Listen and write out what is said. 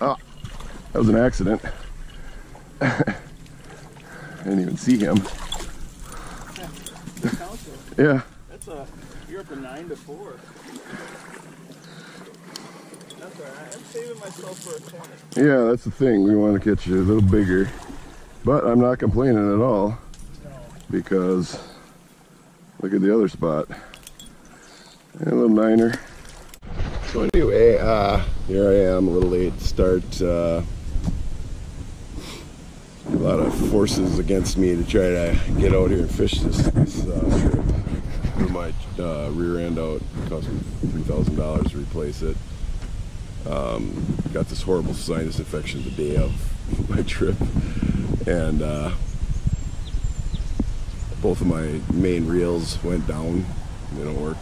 Oh, that was an accident. I didn't even see him. Yeah. That's a, you're up to 9 to 4. That's all right. I'm saving myself for a 20. Yeah, that's the thing. We want to get you a little bigger. But I'm not complaining at all. No. Because look at the other spot. And a little niner. So anyway, here I am, a little late start. A lot of forces against me to try to get out here and fish this shrimp. Threw my rear end out. It cost me $3,000 to replace it. Got this horrible sinus infection the day of my trip, and both of my main reels went down. They don't work.